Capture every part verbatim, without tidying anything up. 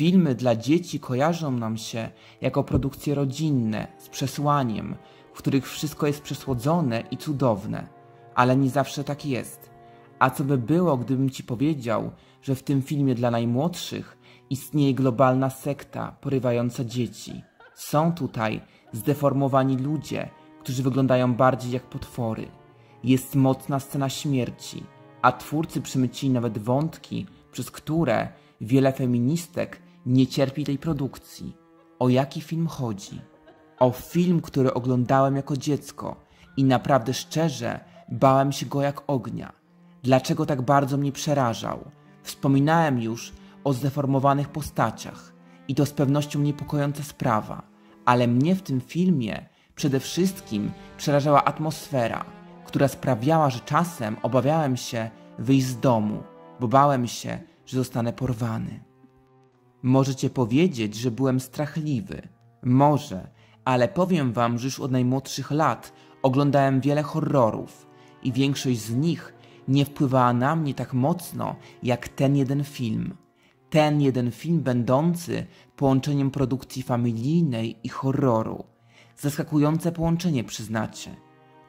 Filmy dla dzieci kojarzą nam się jako produkcje rodzinne z przesłaniem, w których wszystko jest przesłodzone i cudowne, ale nie zawsze tak jest. A co by było, gdybym ci powiedział, że w tym filmie dla najmłodszych istnieje globalna sekta porywająca dzieci. Są tutaj zdeformowani ludzie, którzy wyglądają bardziej jak potwory. Jest mocna scena śmierci, a twórcy przemycili nawet wątki, przez które wiele feministek nie cierpi tej produkcji. O jaki film chodzi? O film, który oglądałem jako dziecko i naprawdę szczerze bałem się go jak ognia. Dlaczego tak bardzo mnie przerażał? Wspominałem już o zdeformowanych postaciach i to z pewnością niepokojąca sprawa, ale mnie w tym filmie przede wszystkim przerażała atmosfera, która sprawiała, że czasem obawiałem się wyjść z domu, bo bałem się, że zostanę porwany. Możecie powiedzieć, że byłem strachliwy. Może, ale powiem wam, że już od najmłodszych lat oglądałem wiele horrorów i większość z nich nie wpływała na mnie tak mocno jak ten jeden film. Ten jeden film będący połączeniem produkcji familijnej i horroru. Zaskakujące połączenie, przyznacie.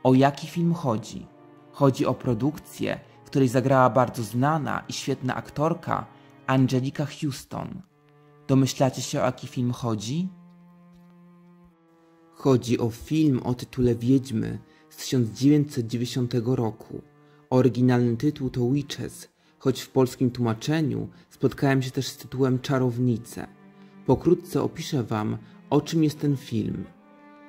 O jaki film chodzi? Chodzi o produkcję, w której zagrała bardzo znana i świetna aktorka Angelica Houston. Domyślacie się, o jaki film chodzi? Chodzi o film o tytule Wiedźmy z tysiąc dziewięćset dziewięćdziesiątego roku. Oryginalny tytuł to Witches, choć w polskim tłumaczeniu spotkałem się też z tytułem Czarownice. Pokrótce opiszę wam, o czym jest ten film.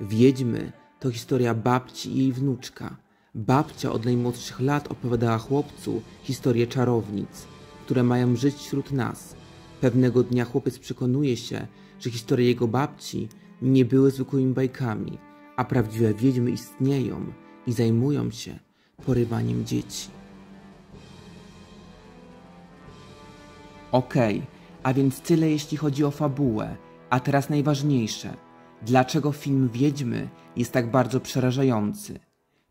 Wiedźmy to historia babci i jej wnuczka. Babcia od najmłodszych lat opowiadała chłopcu historię czarownic, które mają żyć wśród nas. Pewnego dnia chłopiec przekonuje się, że historie jego babci nie były zwykłymi bajkami, a prawdziwe wiedźmy istnieją i zajmują się porywaniem dzieci. Okej, okay, a więc tyle jeśli chodzi o fabułę, a teraz najważniejsze. Dlaczego film Wiedźmy jest tak bardzo przerażający?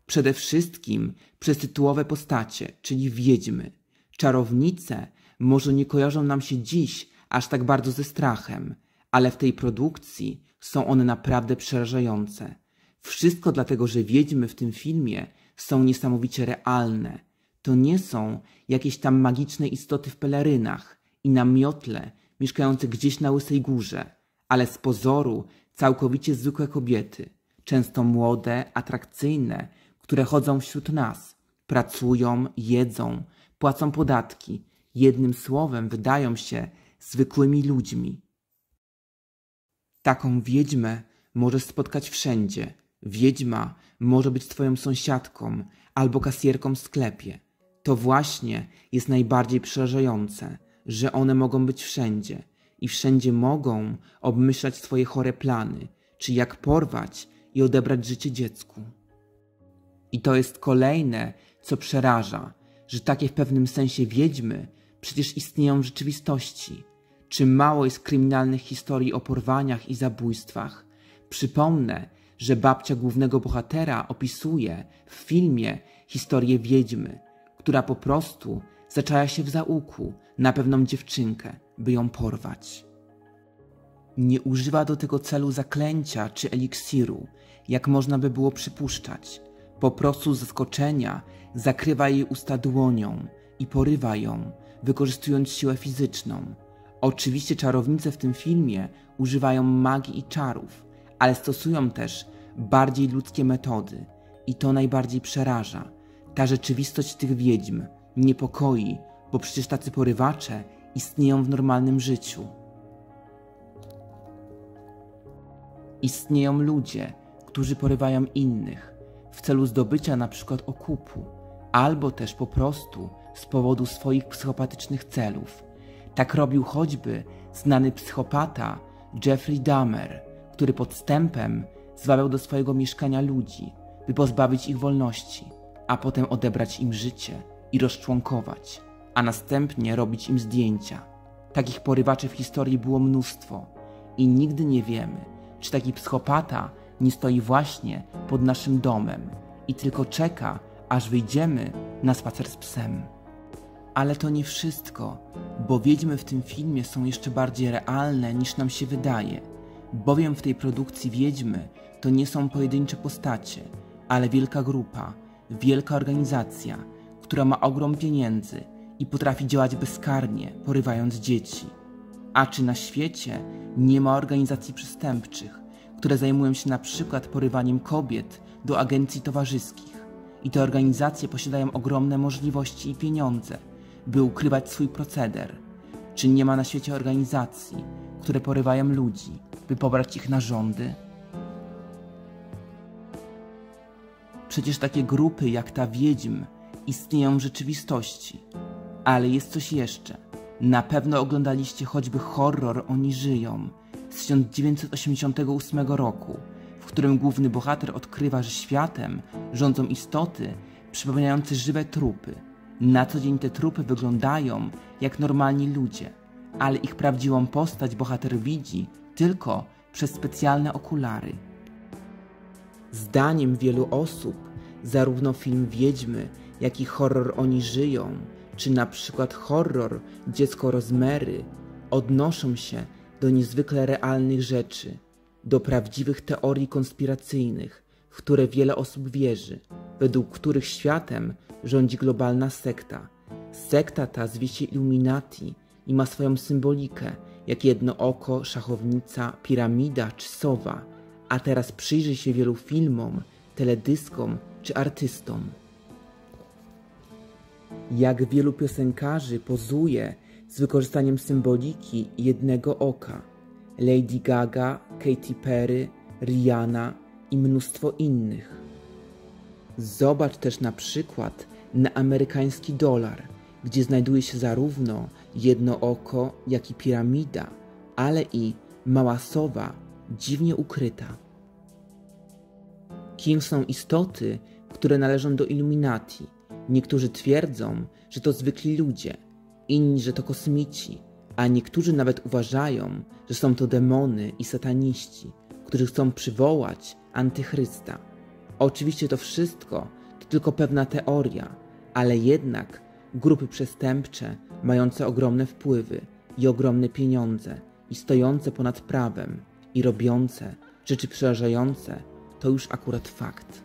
Przede wszystkim przez tytułowe postacie, czyli wiedźmy. Czarownice może nie kojarzą nam się dziś aż tak bardzo ze strachem, ale w tej produkcji są one naprawdę przerażające. Wszystko dlatego, że wiedźmy w tym filmie są niesamowicie realne. To nie są jakieś tam magiczne istoty w pelerynach i na miotle mieszkające gdzieś na Łysej Górze, ale z pozoru całkowicie zwykłe kobiety, często młode, atrakcyjne, które chodzą wśród nas, pracują, jedzą, płacą podatki, jednym słowem wydają się zwykłymi ludźmi. Taką wiedźmę możesz spotkać wszędzie. Wiedźma może być twoją sąsiadką albo kasjerką w sklepie. To właśnie jest najbardziej przerażające, że one mogą być wszędzie i wszędzie mogą obmyślać swoje chore plany, czy jak porwać i odebrać życie dziecku. I to jest kolejne, co przeraża, że takie w pewnym sensie wiedźmy przecież istnieją w rzeczywistości. Czy mało jest kryminalnych historii o porwaniach i zabójstwach? Przypomnę, że babcia głównego bohatera opisuje w filmie historię wiedźmy, która po prostu zaczaja się w zaułku na pewną dziewczynkę, by ją porwać. Nie używa do tego celu zaklęcia czy eliksiru, jak można by było przypuszczać. Po prostu z zaskoczenia zakrywa jej usta dłonią i porywa ją, wykorzystując siłę fizyczną. Oczywiście czarownice w tym filmie używają magii i czarów, ale stosują też bardziej ludzkie metody i to najbardziej przeraża. Ta rzeczywistość tych wiedźm niepokoi, bo przecież tacy porywacze istnieją w normalnym życiu. Istnieją ludzie, którzy porywają innych w celu zdobycia na przykład okupu, albo też po prostu z powodu swoich psychopatycznych celów. Tak robił choćby znany psychopata Jeffrey Dahmer, który podstępem zwabiał do swojego mieszkania ludzi, by pozbawić ich wolności, a potem odebrać im życie i rozczłonkować, a następnie robić im zdjęcia. Takich porywaczy w historii było mnóstwo i nigdy nie wiemy, czy taki psychopata nie stoi właśnie pod naszym domem i tylko czeka, aż wyjdziemy na spacer z psem. Ale to nie wszystko. bo wiedźmy w tym filmie są jeszcze bardziej realne niż nam się wydaje, bowiem w tej produkcji wiedźmy to nie są pojedyncze postacie, ale wielka grupa, wielka organizacja, która ma ogrom pieniędzy i potrafi działać bezkarnie, porywając dzieci. A czy na świecie nie ma organizacji przestępczych, które zajmują się na przykład porywaniem kobiet do agencji towarzyskich? I te organizacje posiadają ogromne możliwości i pieniądze, by ukrywać swój proceder. Czy nie ma na świecie organizacji, które porywają ludzi, by pobrać ich narządy? Przecież takie grupy jak ta wiedźm istnieją w rzeczywistości. Ale jest coś jeszcze. Na pewno oglądaliście choćby horror Oni żyją z tysiąc dziewięćset osiemdziesiątego ósmego roku, w którym główny bohater odkrywa, że światem rządzą istoty przypominające żywe trupy. Na co dzień te trupy wyglądają jak normalni ludzie, ale ich prawdziwą postać bohater widzi tylko przez specjalne okulary. Zdaniem wielu osób, zarówno film Wiedźmy, jak i horror Oni żyją, czy na przykład horror Dziecko Rozmery odnoszą się do niezwykle realnych rzeczy, do prawdziwych teorii konspiracyjnych, w które wiele osób wierzy, według których światem rządzi globalna sekta. Sekta ta zwie się Illuminati i ma swoją symbolikę, jak jedno oko, szachownica, piramida czy sowa, a teraz przyjrzy się wielu filmom, teledyskom czy artystom. Jak wielu piosenkarzy pozuje z wykorzystaniem symboliki jednego oka. Lady Gaga, Katy Perry, Rihanna i mnóstwo innych. Zobacz też na przykład na amerykański dolar, gdzie znajduje się zarówno jedno oko, jak i piramida, ale i mała sowa dziwnie ukryta. Kim są istoty, które należą do Illuminati? Niektórzy twierdzą, że to zwykli ludzie, inni, że to kosmici, a niektórzy nawet uważają, że są to demony i sataniści, którzy chcą przywołać antychrysta. Oczywiście to wszystko to tylko pewna teoria, ale jednak grupy przestępcze mające ogromne wpływy i ogromne pieniądze i stojące ponad prawem i robiące rzeczy przerażające to już akurat fakt.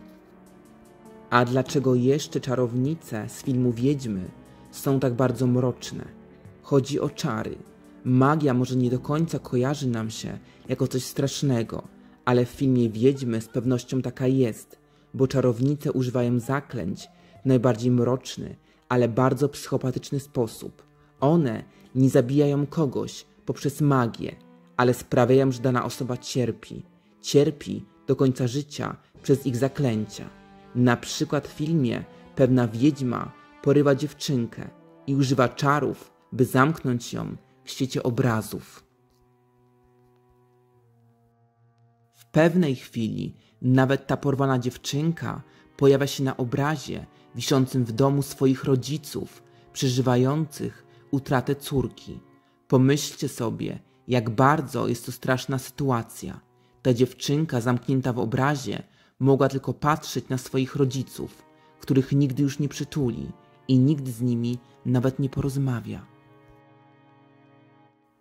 A dlaczego jeszcze czarownice z filmu Wiedźmy są tak bardzo mroczne? Chodzi o czary. Magia może nie do końca kojarzy nam się jako coś strasznego, ale w filmie Wiedźmy z pewnością taka jest, bo czarownice używają zaklęć w najbardziej mroczny, ale bardzo psychopatyczny sposób. One nie zabijają kogoś poprzez magię, ale sprawiają, że dana osoba cierpi. Cierpi do końca życia przez ich zaklęcia. Na przykład w filmie pewna wiedźma porywa dziewczynkę i używa czarów, by zamknąć ją w świecie obrazów. W pewnej chwili nawet ta porwana dziewczynka pojawia się na obrazie wiszącym w domu swoich rodziców, przeżywających utratę córki. Pomyślcie sobie, jak bardzo jest to straszna sytuacja. Ta dziewczynka zamknięta w obrazie mogła tylko patrzeć na swoich rodziców, których nigdy już nie przytuli i nikt z nimi nawet nie porozmawia.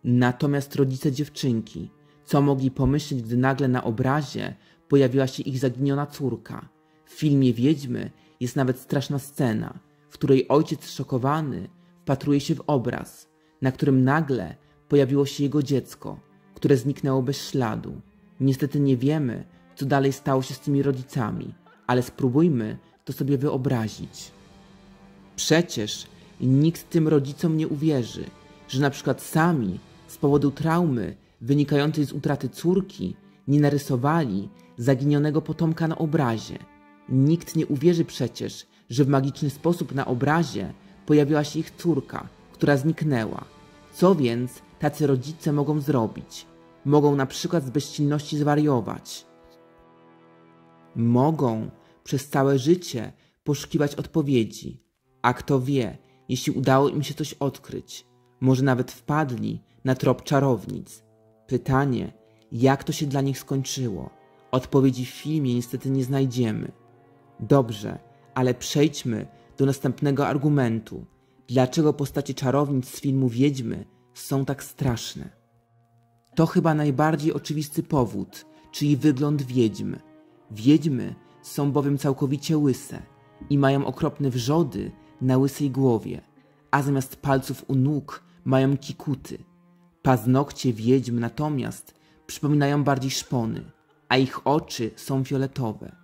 Natomiast rodzice dziewczynki, co mogli pomyśleć, gdy nagle na obrazie pojawiła się ich zaginiona córka? W filmie Wiedźmy jest nawet straszna scena, w której ojciec szokowany wpatruje się w obraz, na którym nagle pojawiło się jego dziecko, które zniknęło bez śladu. Niestety nie wiemy, co dalej stało się z tymi rodzicami, ale spróbujmy to sobie wyobrazić. Przecież nikt tym rodzicom nie uwierzy, że na przykład sami z powodu traumy wynikającej z utraty córki nie narysowali zaginionego potomka na obrazie. Nikt nie uwierzy przecież, że w magiczny sposób na obrazie pojawiła się ich córka, która zniknęła. Co więc tacy rodzice mogą zrobić? Mogą na przykład z bezsilności zwariować. Mogą przez całe życie poszukiwać odpowiedzi, a kto wie, jeśli udało im się coś odkryć, może nawet wpadli na trop czarownic. Pytanie, jak to się dla nich skończyło? Odpowiedzi w filmie niestety nie znajdziemy. Dobrze, ale przejdźmy do następnego argumentu. Dlaczego postacie czarownic z filmu Wiedźmy są tak straszne? To chyba najbardziej oczywisty powód, czyli wygląd wiedźm. Wiedźmy są bowiem całkowicie łyse i mają okropne wrzody na łysej głowie, a zamiast palców u nóg mają kikuty. Paznokcie wiedźm natomiast przypominają bardziej szpony, a ich oczy są fioletowe.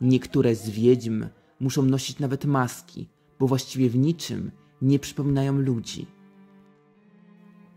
Niektóre z wiedźm muszą nosić nawet maski, bo właściwie w niczym nie przypominają ludzi.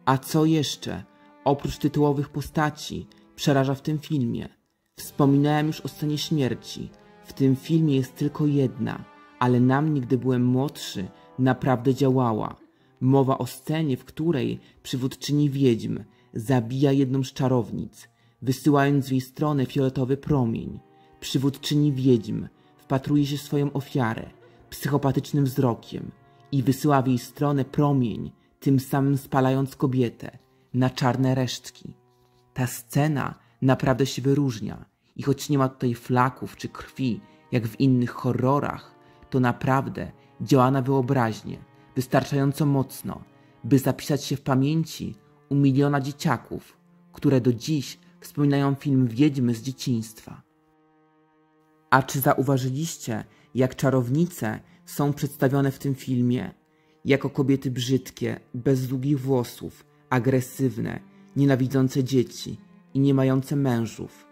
A co jeszcze, oprócz tytułowych postaci, przeraża w tym filmie? Wspominałem już o scenie śmierci. W tym filmie jest tylko jedna, ale na mnie, gdy byłem młodszy, naprawdę działała. Mowa o scenie, w której przywódczyni wiedźm zabija jedną z czarownic, wysyłając w jej stronę fioletowy promień. Przywódczyni wiedźm wpatruje się w swoją ofiarę psychopatycznym wzrokiem i wysyła w jej stronę promień, tym samym spalając kobietę na czarne resztki. Ta scena naprawdę się wyróżnia i choć nie ma tutaj flaków czy krwi, jak w innych horrorach, to naprawdę działa na wyobraźnię wystarczająco mocno, by zapisać się w pamięci u miliona dzieciaków, które do dziś wspominają film Wiedźmy z dzieciństwa. A czy zauważyliście, jak czarownice są przedstawione w tym filmie? Jako kobiety brzydkie, bez długich włosów, agresywne, nienawidzące dzieci i nie mające mężów.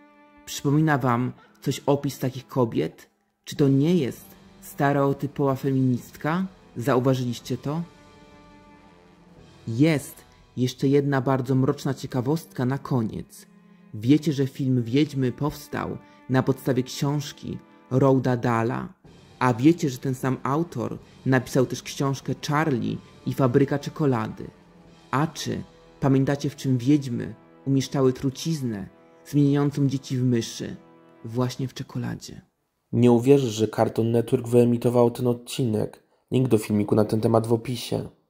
Przypomina wam coś opis takich kobiet? Czy to nie jest stereotypowa feministka? Zauważyliście to? Jest jeszcze jedna bardzo mroczna ciekawostka na koniec. Wiecie, że film Wiedźmy powstał na podstawie książki Roalda Dahla? A wiecie, że ten sam autor napisał też książkę Charlie i Fabryka Czekolady? A czy pamiętacie, w czym wiedźmy umieszczały truciznę zmieniającą dzieci w myszy? Właśnie w czekoladzie. Nie uwierzysz, że Cartoon Network wyemitował ten odcinek. Link do filmiku na ten temat w opisie.